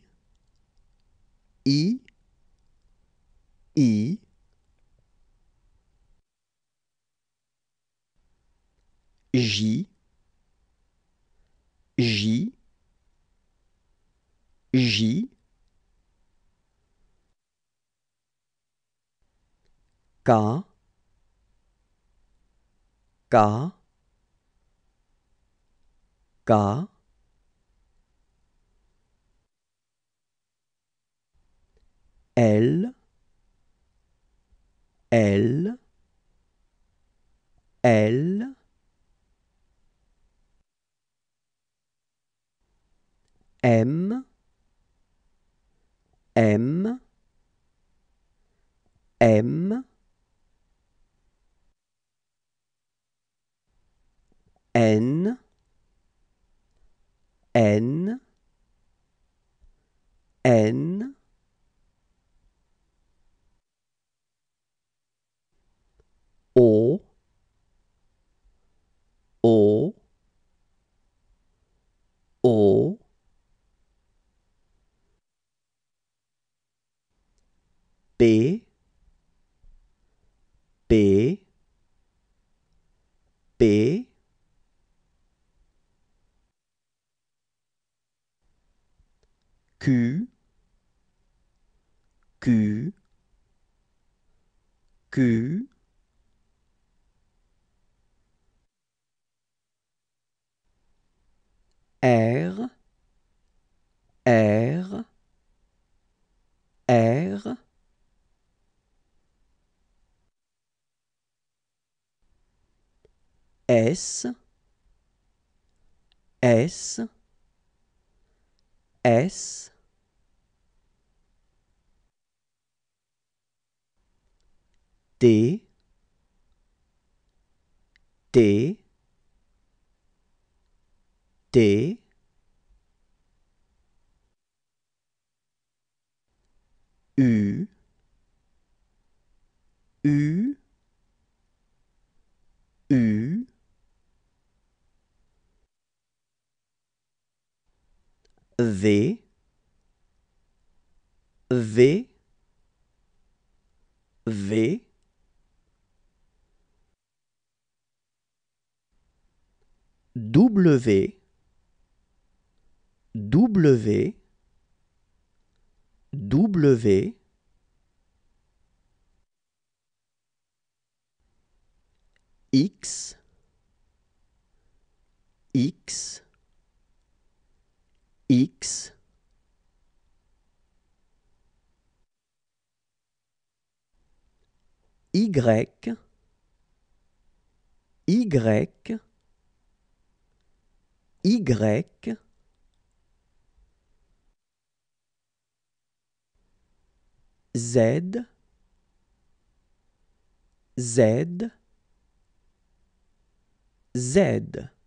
K L M N O P Q R S T U V W X Y Z